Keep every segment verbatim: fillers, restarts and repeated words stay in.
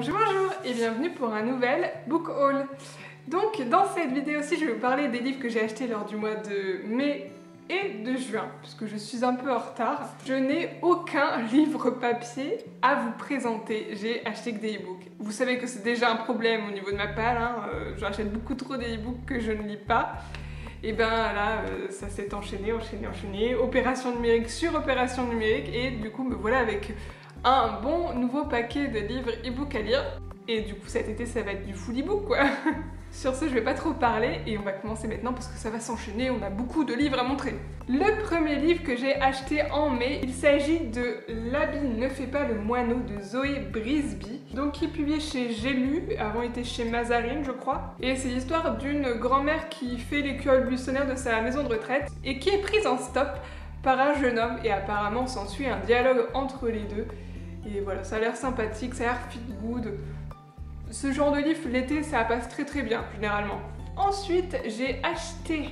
Bonjour bonjour et bienvenue pour un nouvel book haul. Donc dans cette vidéo-ci je vais vous parler des livres que j'ai achetés lors du mois de mai et de juin, puisque je suis un peu en retard. Je n'ai aucun livre papier à vous présenter, j'ai acheté que des e-books. Vous savez que c'est déjà un problème au niveau de ma palle, hein. euh, j'achète beaucoup trop des e-books que je ne lis pas. Et ben là, euh, ça s'est enchaîné, enchaîné, enchaîné, opération numérique sur opération numérique, et du coup me voilà avec un bon nouveau paquet de livres e-book à lire. Et du coup cet été ça va être du full e-book quoi. Sur ce je vais pas trop parler et on va commencer maintenant parce que ça va s'enchaîner, on a beaucoup de livres à montrer. Le premier livre que j'ai acheté en mai, il s'agit de L'habit ne fait pas le moineau de Zoé Brisby, donc qui est publié chez J'ai lu, avant il était chez Mazarine je crois, et c'est l'histoire d'une grand-mère qui fait les cures buissonnaires de sa maison de retraite et qui est prise en stop par un jeune homme et apparemment s'ensuit un dialogue entre les deux. Et voilà, ça a l'air sympathique, ça a l'air feel good. Ce genre de livre, l'été, ça passe très très bien, généralement. Ensuite, j'ai acheté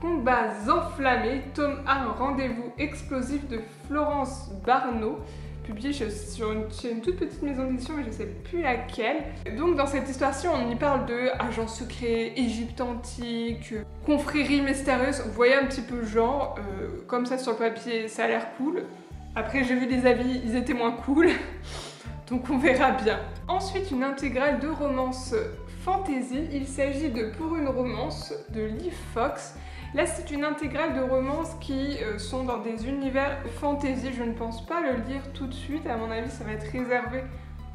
Combats enflammés, tome un, rendez-vous explosif de Florence Barnaud, publié chez, sur une, chez une toute petite maison d'édition, mais je sais plus laquelle. Donc dans cette histoire-ci, on y parle de agents secrets, Égypte antique, confrérie mystérieuse, vous voyez un petit peu le genre, euh, comme ça sur le papier, ça a l'air cool. Après j'ai vu des avis, ils étaient moins cool, donc on verra bien. Ensuite une intégrale de romance fantasy, il s'agit de Pour une romance de Lee Fox. Là c'est une intégrale de romances qui sont dans des univers fantasy, je ne pense pas le lire tout de suite, à mon avis ça va être réservé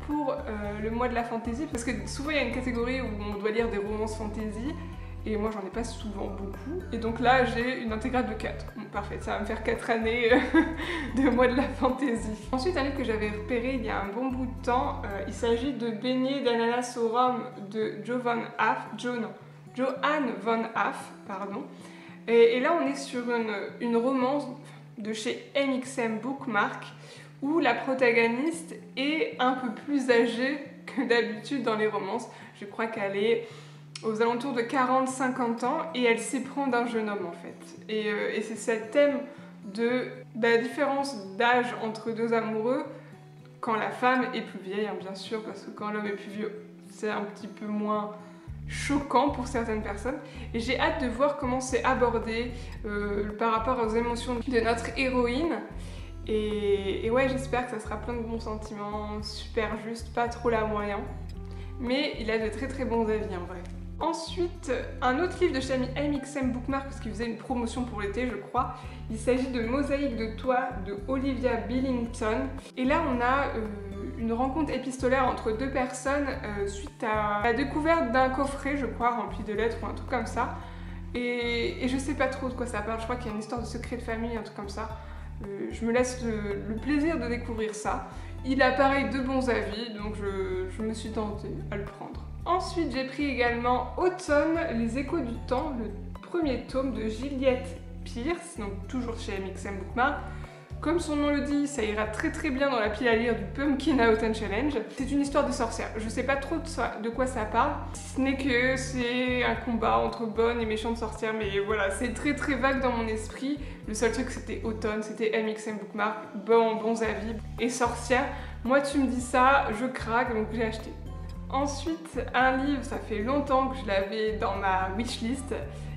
pour euh, le mois de la fantasy, parce que souvent il y a une catégorie où on doit lire des romances fantasy, et moi j'en ai pas souvent beaucoup, et donc là j'ai une intégrale de quatre. Bon, parfait, ça va me faire quatre années de mois de la fantaisie. Ensuite un livre que j'avais repéré il y a un bon bout de temps, euh, il s'agit de Beignets d'ananas au rhum de Joanne Von Haaf, jo, non, Joanne Von Haaf, pardon. Et, et là on est sur une, une romance de chez M X M Bookmark, où la protagoniste est un peu plus âgée que d'habitude dans les romances, je crois qu'elle est aux alentours de quarante cinquante ans, et elle s'éprend d'un jeune homme en fait. Et, euh, et c'est ce thème de, de la différence d'âge entre deux amoureux quand la femme est plus vieille, hein, bien sûr, parce que quand l'homme est plus vieux, c'est un petit peu moins choquant pour certaines personnes. Et j'ai hâte de voir comment c'est abordé euh, par rapport aux émotions de notre héroïne. Et, et ouais, j'espère que ça sera plein de bons sentiments, super juste, pas trop la moyen. Mais il a de très très bons avis en vrai. Ensuite, un autre livre de chez M X M Bookmark, parce qu'il faisait une promotion pour l'été, je crois. Il s'agit de Mosaïque de toi de Olivia Billington. Et là, on a euh, une rencontre épistolaire entre deux personnes euh, suite à la découverte d'un coffret, je crois, rempli de lettres ou un truc comme ça. Et, et je sais pas trop de quoi ça parle, je crois qu'il y a une histoire de secret de famille, un truc comme ça. Euh, je me laisse le, le plaisir de découvrir ça. Il a pareil de bons avis, donc je, je me suis tentée à le prendre. Ensuite, j'ai pris également Automne, les échos du temps, le premier tome de Juliette Pierce, donc toujours chez M X M Bookmark. Comme son nom le dit, ça ira très très bien dans la pile à lire du Pumpkin Autumn Challenge. C'est une histoire de sorcière, je sais pas trop de, ça, de quoi ça parle, si ce n'est que c'est un combat entre bonnes et méchantes sorcières, mais voilà, c'est très très vague dans mon esprit. Le seul truc c'était Automne, c'était M X M Bookmark, bon, bons avis, et sorcière. Moi tu me dis ça, je craque, donc j'ai acheté. Ensuite, un livre, ça fait longtemps que je l'avais dans ma wishlist.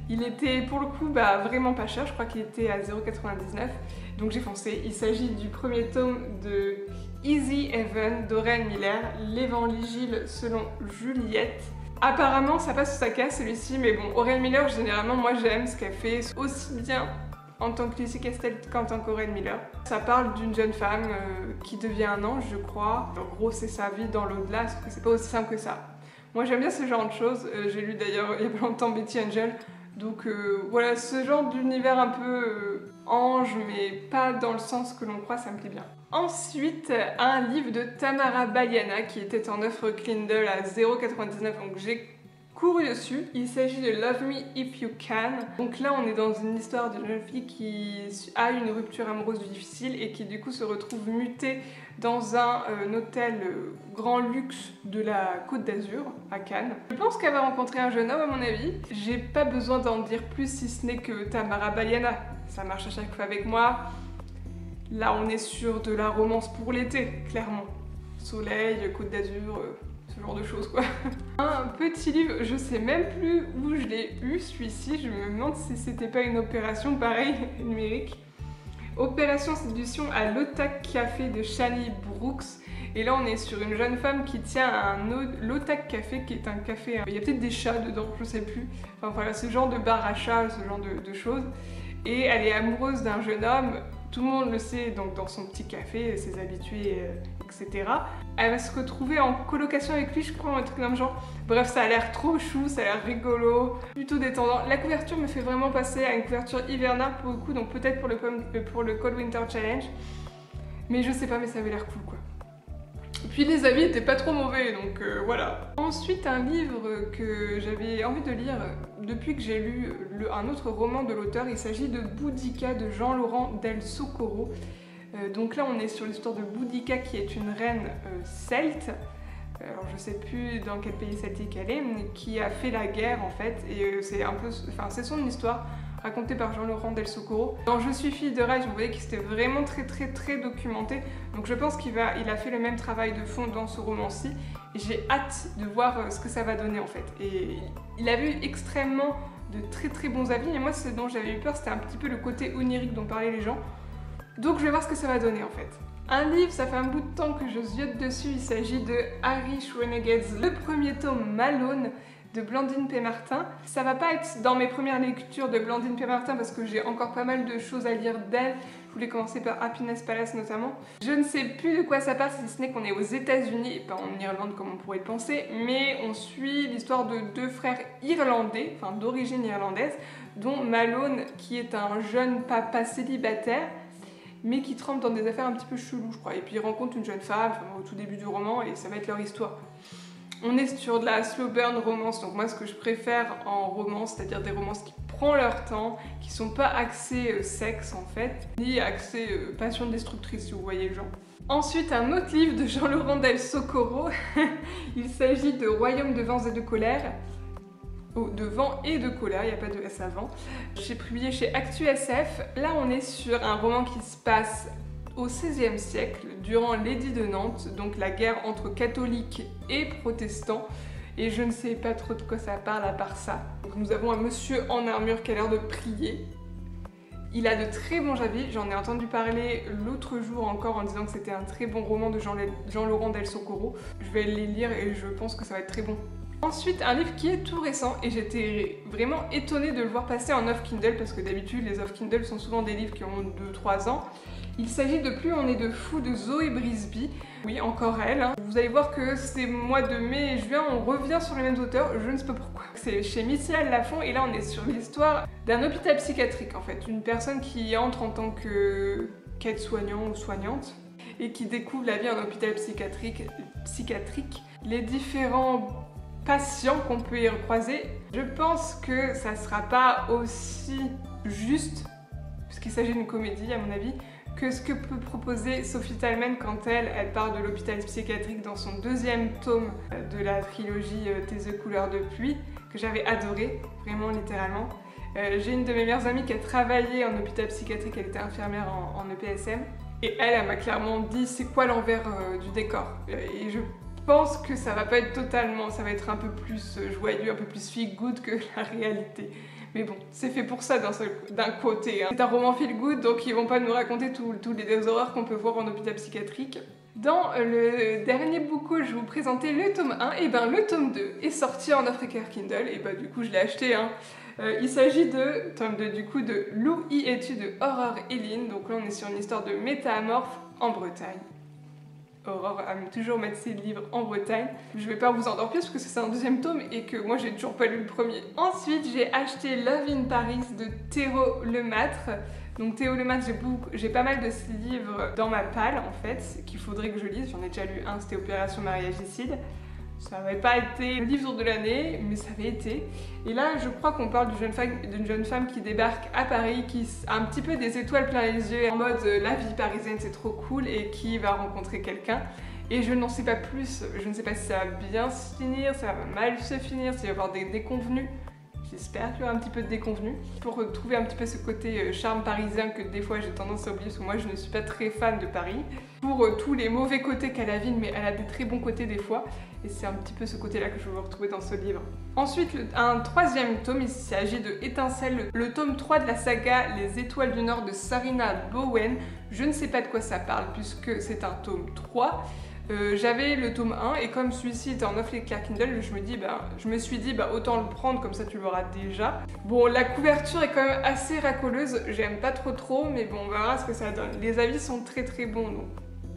Il était pour le coup bah, vraiment pas cher, je crois qu'il était à zéro virgule quatre-vingt-dix-neuf, donc j'ai foncé. Il s'agit du premier tome de Easy Heaven d'Aurélie Miller, L'Évangile selon Juliette. Apparemment ça passe sous sa casse celui-ci, mais bon, Aurélie Miller généralement moi j'aime ce qu'elle fait aussi bien en tant que Lucie Castel qu'en tant qu'Aurélie Miller. Ça parle d'une jeune femme euh, qui devient un ange, je crois. En gros, c'est sa vie dans l'au-delà, parce que c'est pas aussi simple que ça. Moi, j'aime bien ce genre de choses. Euh, J'ai lu d'ailleurs il y a pas longtemps Betty Angel. Donc euh, voilà, ce genre d'univers un peu euh, ange, mais pas dans le sens que l'on croit, ça me plaît bien. Ensuite, un livre de Tamara Bayana qui était en offre Kindle à zéro virgule quatre-vingt-dix-neuf, donc j'ai couru dessus. Il s'agit de Love Me If You Can. Donc là on est dans une histoire d'une jeune fille qui a une rupture amoureuse difficile et qui du coup se retrouve mutée dans un, euh, un hôtel euh, grand luxe de la Côte d'Azur à Cannes. Je pense qu'elle va rencontrer un jeune homme à mon avis. J'ai pas besoin d'en dire plus si ce n'est que Tamara Bayana. Ça marche à chaque fois avec moi. Là on est sur de la romance pour l'été, clairement. soleil, côte d'Azur, euh, ce genre de choses quoi. Un petit livre, je sais même plus où je l'ai eu celui-ci, je me demande si c'était pas une opération pareille numérique. Opération séduction à l'Otak Café de Chani Brooks. Et là on est sur une jeune femme qui tient un l'Otak Café qui est un café, il y a peut-être des chats dedans, je sais plus. Enfin voilà, ce genre de bar à chats, ce genre de, de choses. Et elle est amoureuse d'un jeune homme, tout le monde le sait, donc dans son petit café, ses habitués, euh, et cetera. Elle va se retrouver en colocation avec lui, je crois, un truc dans le genre. Bref, ça a l'air trop chou, ça a l'air rigolo, plutôt détendant. La couverture me fait vraiment passer à une couverture hivernale pour le coup, donc peut-être pour le, pour le Cold Winter Challenge. Mais je sais pas, mais ça avait l'air cool quoi. Et puis les avis étaient pas trop mauvais, donc euh, voilà. Ensuite, un livre que j'avais envie de lire depuis que j'ai lu le, un autre roman de l'auteur, il s'agit de Boudica de Jean-Laurent del Socorro. Euh, donc là, on est sur l'histoire de Boudica qui est une reine euh, celte, alors je sais plus dans quel pays celtique elle est, mais qui a fait la guerre en fait, et euh, c'est un peu, enfin c'est son histoire, racontée par Jean-Laurent del Socorro. Dans Je suis fille de rage, vous voyez qu'il s'était vraiment très très très documenté, donc je pense qu'il va, il a fait le même travail de fond dans ce roman-ci, et j'ai hâte de voir ce que ça va donner en fait. Et il a eu extrêmement de très très bons avis, et moi ce dont j'avais eu peur c'était un petit peu le côté onirique dont parlaient les gens, donc je vais voir ce que ça va donner en fait. Un livre, ça fait un bout de temps que je ziote dessus, il s'agit de Harry Schwenegads, le premier tome Malone, de Blandine Pémartin. Ça va pas être dans mes premières lectures de Blandine Pémartin parce que j'ai encore pas mal de choses à lire d'elle. Je voulais commencer par Happiness Palace notamment. Je ne sais plus de quoi ça parle si ce n'est qu'on est aux États-Unis et pas en Irlande comme on pourrait le penser, mais on suit l'histoire de deux frères irlandais, enfin d'origine irlandaise, dont Malone qui est un jeune papa célibataire mais qui trempe dans des affaires un petit peu cheloues je crois, et puis il rencontre une jeune femme enfin, au tout début du roman et ça va être leur histoire. On est sur de la slow burn romance, donc moi ce que je préfère en romance, c'est-à-dire des romances qui prennent leur temps, qui sont pas axées euh, sexe en fait, ni axées euh, passion destructrice si vous voyez le genre. Ensuite un autre livre de Jean-Laurent del Socorro, il s'agit de Royaume de vents et de colère, oh, de vent et de colère, il n'y a pas de S avant. J'ai publié chez Actu S F, là on est sur un roman qui se passe au seizième siècle, durant l'édit de Nantes, donc la guerre entre catholiques et protestants, et je ne sais pas trop de quoi ça parle à part ça. Donc nous avons un monsieur en armure qui a l'air de prier. Il a de très bons avis, j'en ai entendu parler l'autre jour encore en disant que c'était un très bon roman de Jean-Laurent del Socorro. Je vais les lire et je pense que ça va être très bon. Ensuite, un livre qui est tout récent et j'étais vraiment étonnée de le voir passer en off Kindle parce que d'habitude les off Kindle sont souvent des livres qui ont deux trois ans. Il s'agit de Plus on est de fous de Zoé Brisby, oui encore elle. Hein. Vous allez voir que ces mois de mai et juin, on revient sur les mêmes auteurs, je ne sais pas pourquoi. C'est chez Michel Lafon et là on est sur l'histoire d'un hôpital psychiatrique en fait, une personne qui entre en tant que qu'aide-soignant ou soignante et qui découvre la vie en hôpital psychiatrique, psychiatrique. Les différents patients qu'on peut y recroiser. Je pense que ça sera pas aussi juste, puisqu'il s'agit d'une comédie à mon avis, que ce que peut proposer Sophie Thalman quand elle, elle part de l'hôpital psychiatrique dans son deuxième tome de la trilogie Tes œufs couleur de pluie, que j'avais adoré, vraiment littéralement. Euh, J'ai une de mes meilleures amies qui a travaillé en hôpital psychiatrique, elle était infirmière en, en E P S M, et elle, elle m'a clairement dit c'est quoi l'envers euh, du décor. Euh, et je pense que ça va pas être totalement, ça va être un peu plus joyeux, un peu plus feel good que la réalité. Mais bon, c'est fait pour ça d'un côté. Hein. C'est un roman feel good, donc ils vont pas nous raconter tous les horreurs qu'on peut voir en hôpital psychiatrique. Dans le dernier book où je vous présentais le tome un, et ben le tome deux est sorti en Africa Kindle, et ben du coup je l'ai acheté. Hein. Euh, il s'agit de tome deux du coup de Lou y es-tu de Aurore Eileen, donc là on est sur une histoire de métamorphe en Bretagne. Aurore aime toujours mettre ses livres en Bretagne. Je vais pas vous en dire plus parce que c'est un deuxième tome et que moi j'ai toujours pas lu le premier. Ensuite j'ai acheté Love in Paris de Théo Lemâtre. Donc Théo Lemâtre, j'ai pas mal de ses livres dans ma palle en fait, qu'il faudrait que je lise. J'en ai déjà lu un, c'était Opération Mariagicide. Ça n'avait pas été le livre de l'année, mais ça avait été. Et là, je crois qu'on parle d'une jeune femme, d'une jeune femme qui débarque à Paris, qui a un petit peu des étoiles plein les yeux, en mode « la vie parisienne, c'est trop cool » et qui va rencontrer quelqu'un. Et je n'en sais pas plus, je ne sais pas si ça va bien se finir, si ça va mal se finir, s'il va y avoir des déconvenues. J'espère qu'il y aura un petit peu de déconvenue. Pour retrouver un petit peu ce côté charme parisien que des fois j'ai tendance à oublier parce que moi je ne suis pas très fan de Paris. Pour euh, tous les mauvais côtés qu'a la ville, mais elle a des très bons côtés des fois. Et c'est un petit peu ce côté-là que je veux retrouver dans ce livre. Ensuite, le, un troisième tome, il s'agit de Étincelle, le tome trois de la saga Les Étoiles du Nord de Sarina Bowen. Je ne sais pas de quoi ça parle puisque c'est un tome trois. Euh, j'avais le tome un et comme celui-ci était en off les Claire Kindle, je me, dis, bah, je me suis dit bah, autant le prendre comme ça tu l'auras déjà. Bon, la couverture est quand même assez racoleuse, j'aime pas trop trop, mais bon on verra ce que ça donne. Les avis sont très très bons donc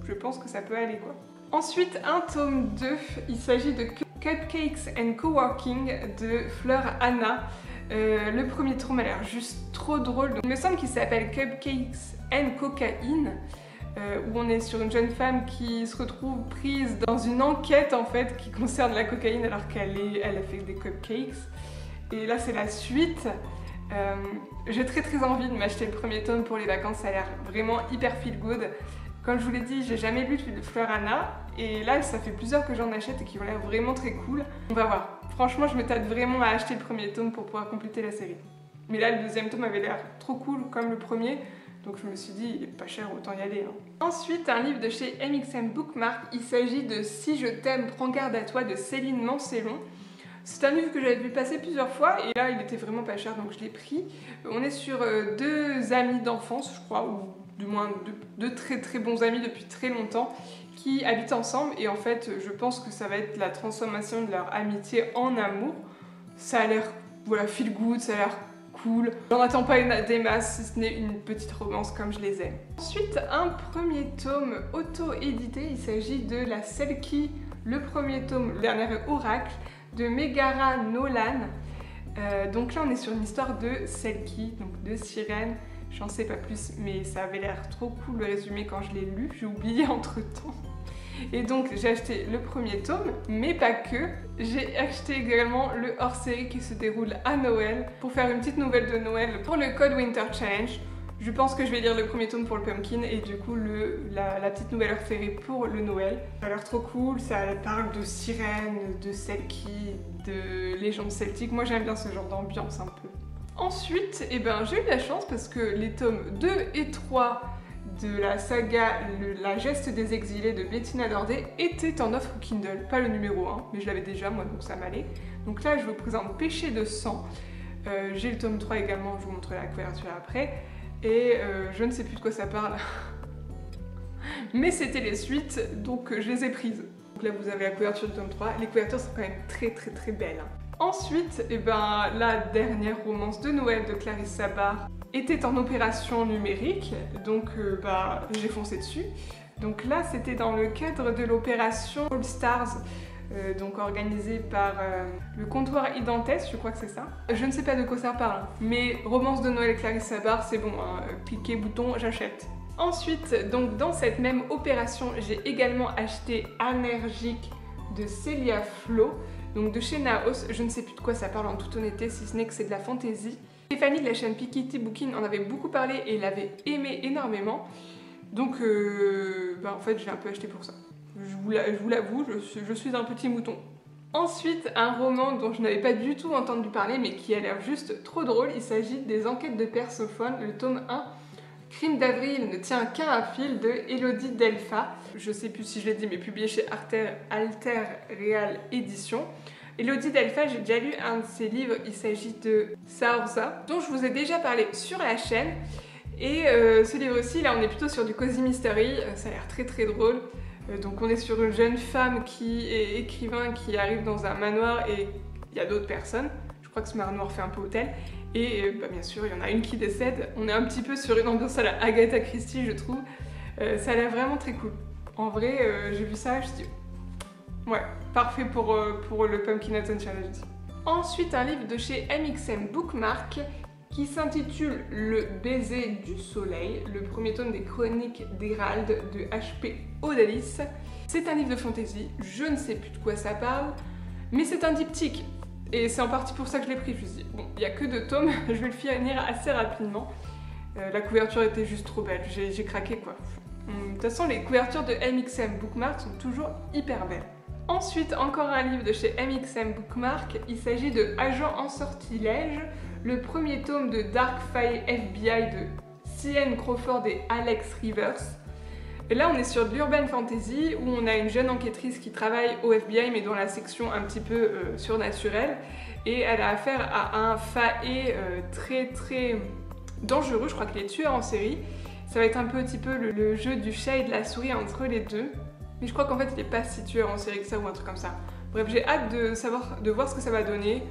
je pense que ça peut aller quoi. Ensuite un tome deux, il s'agit de Cupcakes and Coworking de Fleur Anna. Euh, le premier tome a l'air juste trop drôle, donc, il me semble qu'il s'appelle Cupcakes and Cocaine. Euh, où on est sur une jeune femme qui se retrouve prise dans une enquête en fait qui concerne la cocaïne alors qu'elle est, elle a fait des cupcakes. Et là c'est la suite. Euh, j'ai très très envie de m'acheter le premier tome pour les vacances, ça a l'air vraiment hyper feel good. Comme je vous l'ai dit, j'ai jamais lu de Fleur Anna et là ça fait plusieurs que j'en achète et qui ont l'air vraiment très cool. On va voir. Franchement je me tâte vraiment à acheter le premier tome pour pouvoir compléter la série. Mais là le deuxième tome avait l'air trop cool comme le premier. Donc je me suis dit, il est pas cher, autant y aller. Hein. Ensuite, un livre de chez M X M Bookmark. Il s'agit de Si je t'aime, prends garde à toi de Céline Mancelon. C'est un livre que j'avais vu passer plusieurs fois et là, il était vraiment pas cher, donc je l'ai pris. On est sur deux amis d'enfance, je crois, ou du moins deux, deux très très bons amis depuis très longtemps qui habitent ensemble. Et en fait, je pense que ça va être la transformation de leur amitié en amour. Ça a l'air, voilà, feel good, ça a l'air cool. J'en attends pas une, des masses, si ce n'est une petite romance comme je les aime. Ensuite, un premier tome auto-édité, il s'agit de La Selkie, le premier tome, le dernier oracle, de Megara Nolan. Euh, donc là, on est sur une histoire de Selkie, donc de sirène. J'en sais pas plus, mais ça avait l'air trop cool le résumé quand je l'ai lu, j'ai oublié entre temps. Et donc j'ai acheté le premier tome, mais pas que. J'ai acheté également le hors-série qui se déroule à Noël pour faire une petite nouvelle de Noël pour le Code Winter Challenge. Je pense que je vais lire le premier tome pour le Pumpkin et du coup le, la, la petite nouvelle hors-série pour le Noël. Ça a l'air trop cool, ça parle de sirènes, de selkies, de légendes celtiques. Moi j'aime bien ce genre d'ambiance un peu. Ensuite, eh ben, j'ai eu de la chance parce que les tomes deux et trois de la saga le, La Geste des Exilés de Bettina Dordé était en offre Kindle, pas le numéro un, mais je l'avais déjà moi donc ça m'allait. Donc là je vous présente Péché de sang, euh, j'ai le tome trois également, je vous montrerai la couverture après, et euh, je ne sais plus de quoi ça parle, mais c'était les suites donc je les ai prises. Donc là vous avez la couverture du tome trois, les couvertures sont quand même très très très belles. Ensuite, eh ben, la dernière romance de Noël de Clarisse Sabar était en opération numérique, donc euh, bah, j'ai foncé dessus. Donc là, c'était dans le cadre de l'opération All Stars, euh, donc organisée par euh, le comptoir Identès, je crois que c'est ça. Je ne sais pas de quoi ça parle, mais romance de Noël et Clarisse Sabar, c'est bon, hein, cliquez bouton, j'achète. Ensuite, donc dans cette même opération, j'ai également acheté Allergique de Célia Flo, donc de chez Naos. Je ne sais plus de quoi ça parle en toute honnêteté, si ce n'est que c'est de la fantaisie. Stéphanie de la chaîne Pikiti Booking en avait beaucoup parlé et l'avait aimé énormément, donc euh, bah en fait j'ai un peu acheté pour ça. Je vous l'avoue, je, je suis un petit mouton. Ensuite, un roman dont je n'avais pas du tout entendu parler mais qui a l'air juste trop drôle, il s'agit des Enquêtes de Perséphone, le tome un. Crime d'avril ne tient qu'un fil de Elodie Delpha. Je sais plus si je l'ai dit, mais publié chez Alter, Alter Real Édition. Elodie Delpha, j'ai déjà lu un de ses livres, il s'agit de Saorza, dont je vous ai déjà parlé sur la chaîne. Et euh, ce livre aussi, là on est plutôt sur du cozy mystery, ça a l'air très très drôle. Euh, donc on est sur une jeune femme qui est écrivain, qui arrive dans un manoir et il y a d'autres personnes. Je crois que ce manoir fait un peu hôtel. Et bah, bien sûr, il y en a une qui décède. On est un petit peu sur une ambiance à la Agatha Christie, je trouve. Euh, ça a l'air vraiment très cool. En vrai, euh, j'ai vu ça, je me suis dit... Ouais, parfait pour, euh, pour le Pumpkin Autumn Challenge. Ensuite, un livre de chez M X M Bookmark qui s'intitule Le baiser du soleil, le premier tome des Chroniques d'Hérald de H P Odalis. C'est un livre de fantasy, je ne sais plus de quoi ça parle, mais c'est un diptyque. Et c'est en partie pour ça que je l'ai pris, je me suis dit, bon, il n'y a que deux tomes, je vais le finir assez rapidement. Euh, la couverture était juste trop belle, j'ai craqué quoi. De toute façon, les couvertures de M X M Bookmark sont toujours hyper belles. Ensuite, encore un livre de chez M X M Bookmark, il s'agit de Agent en sortilège, le premier tome de Dark File F B I de C N Crawford et Alex Rivers. Et là on est sur de l'urban fantasy où on a une jeune enquêtrice qui travaille au F B I mais dans la section un petit peu euh, surnaturelle, et elle a affaire à un faé euh, très très dangereux, je crois qu'il est tueur en série. Ça va être un petit peu le, le jeu du chat et de la souris entre les deux, mais je crois qu'en fait il n'est pas si tueur en série que ça ou un truc comme ça. Bref, j'ai hâte de savoir, de voir ce que ça va donner.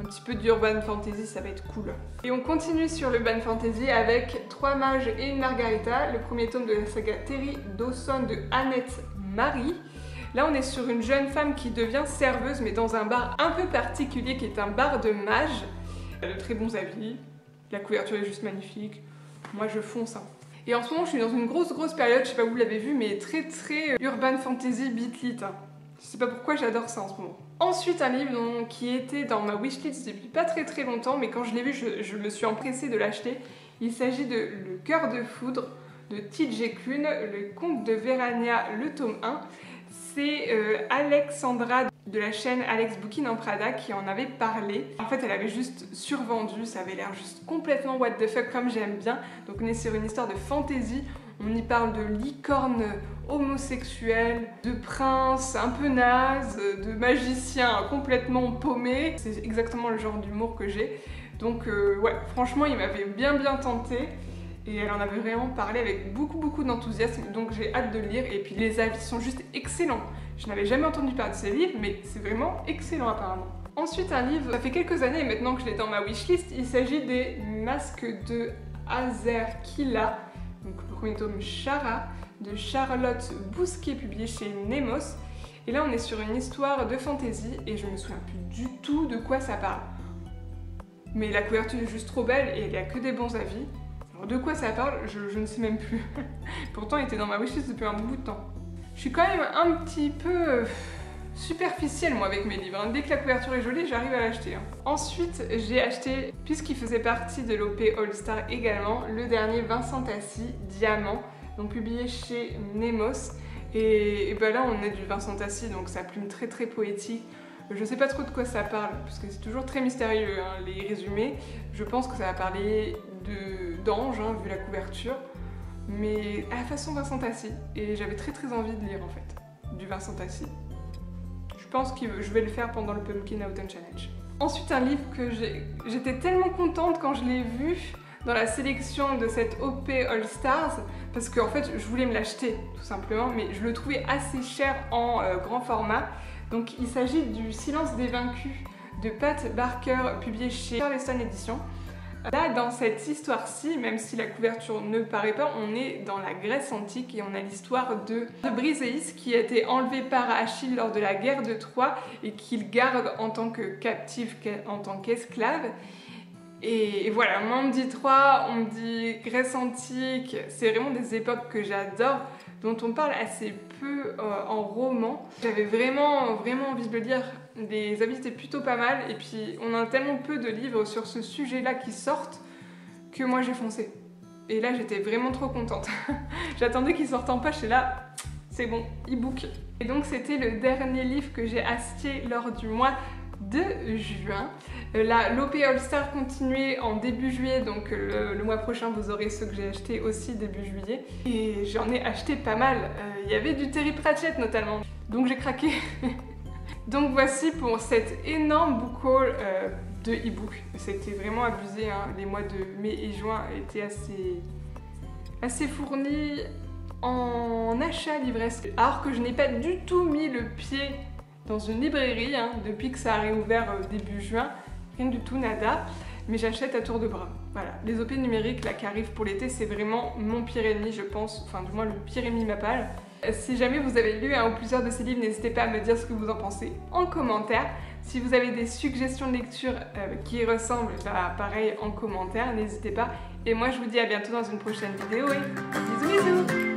Un petit peu d'urban fantasy, ça va être cool. Et on continue sur l'urban fantasy avec Trois mages et une margarita, le premier tome de la saga Terry Dawson de Annette Marie. Là on est sur une jeune femme qui devient serveuse mais dans un bar un peu particulier qui est un bar de mages. Elle a de très bons habits, la couverture est juste magnifique, moi je fonce hein. Et en ce moment je suis dans une grosse grosse période, je sais pas où vous l'avez vu, mais très très urban fantasy beatlit hein. Je sais pas pourquoi j'adore ça en ce moment. Ensuite, un livre dont, qui était dans ma wishlist depuis pas très très longtemps, mais quand je l'ai vu, je, je me suis empressée de l'acheter. Il s'agit de Le cœur de foudre de T J Kuhn, le conte de Vérania, le tome un. C'est euh, Alexandra de la chaîne Alex Bookin en Prada qui en avait parlé. En fait, elle avait juste survendu, ça avait l'air juste complètement what the fuck comme j'aime bien. Donc on est sur une histoire de fantasy. On y parle de licornes homosexuelles, de princes un peu nazes, de magiciens complètement paumés. C'est exactement le genre d'humour que j'ai. Donc euh, ouais, franchement, il m'avait bien bien tenté. Et elle en avait vraiment parlé avec beaucoup beaucoup d'enthousiasme. Donc j'ai hâte de le lire. Et puis les avis sont juste excellents. Je n'avais jamais entendu parler de ces livres, mais c'est vraiment excellent apparemment. Ensuite, un livre, ça fait quelques années maintenant que je l'ai dans ma wishlist. Il s'agit des Masques de Hazer Kila. Donc le premier tome Chara de Charlotte Bousquet, publié chez Nemos. Et là on est sur une histoire de fantasy et je me souviens plus du tout de quoi ça parle. Mais la couverture est juste trop belle et il n'y a que des bons avis. Alors de quoi ça parle, je, je ne sais même plus. Pourtant il était dans ma wishlist depuis un bout de temps. Je suis quand même un petit peu superficielle moi avec mes livres. Dès que la couverture est jolie, j'arrive à l'acheter. Ensuite, j'ai acheté, puisqu'il faisait partie de l'O P All Star également, le dernier Vincent Tassi, Diamant, donc publié chez Nemos. Et, et ben là, on est du Vincent Tassi, donc sa plume très très poétique. Je sais pas trop de quoi ça parle, parce que c'est toujours très mystérieux hein, les résumés. Je pense que ça va parler d'ange, hein, vu la couverture, mais à la façon Vincent Tassi. Et j'avais très très envie de lire en fait, du Vincent Tassi. Je pense que je vais le faire pendant le Pumpkin Autumn Challenge. Ensuite, un livre que j'étais tellement contente quand je l'ai vu dans la sélection de cette O P All Stars, parce qu'en fait je voulais me l'acheter tout simplement, mais je le trouvais assez cher en euh, grand format. Donc il s'agit du Silence des vaincus de Pat Barker, publié chez Charleston Edition. Là, dans cette histoire-ci, même si la couverture ne paraît pas, on est dans la Grèce antique et on a l'histoire de Briseis qui a été enlevé par Achille lors de la guerre de Troie et qu'il garde en tant que captif, en tant qu'esclave. Et voilà, moi on me dit Troie, on me dit Grèce antique, c'est vraiment des époques que j'adore, dont on parle assez peu euh, en roman. J'avais vraiment, vraiment envie de le lire, les avis étaient plutôt pas mal, et puis on a tellement peu de livres sur ce sujet-là qui sortent que moi j'ai foncé. Et là j'étais vraiment trop contente. J'attendais qu'ils sortent en poche et là, c'est bon, e-book. Et donc c'était le dernier livre que j'ai acheté lors du mois de juin. La l'O P All Star continuait en début juillet, donc le, le mois prochain vous aurez ceux que j'ai achetés aussi début juillet, et j'en ai acheté pas mal. Il euh, y avait du Terry Pratchett notamment, donc j'ai craqué. Donc voici pour cette énorme book haul euh, de e-book. C'était vraiment abusé, hein. Les mois de mai et juin étaient assez, assez fournis en achat livresque, alors que je n'ai pas du tout mis le pied dans une librairie, hein, depuis que ça a réouvert euh, début juin, rien du tout, nada, mais j'achète à tour de bras. Voilà, les O P numériques là qui arrivent pour l'été, c'est vraiment mon pire ennemi, je pense, enfin du moins le pire ennemi m'appelle. Si jamais vous avez lu un ou plusieurs de ces livres, n'hésitez pas à me dire ce que vous en pensez en commentaire. Si vous avez des suggestions de lecture euh, qui ressemblent, bah, pareil en commentaire, n'hésitez pas. Et moi je vous dis à bientôt dans une prochaine vidéo et bisous bisous.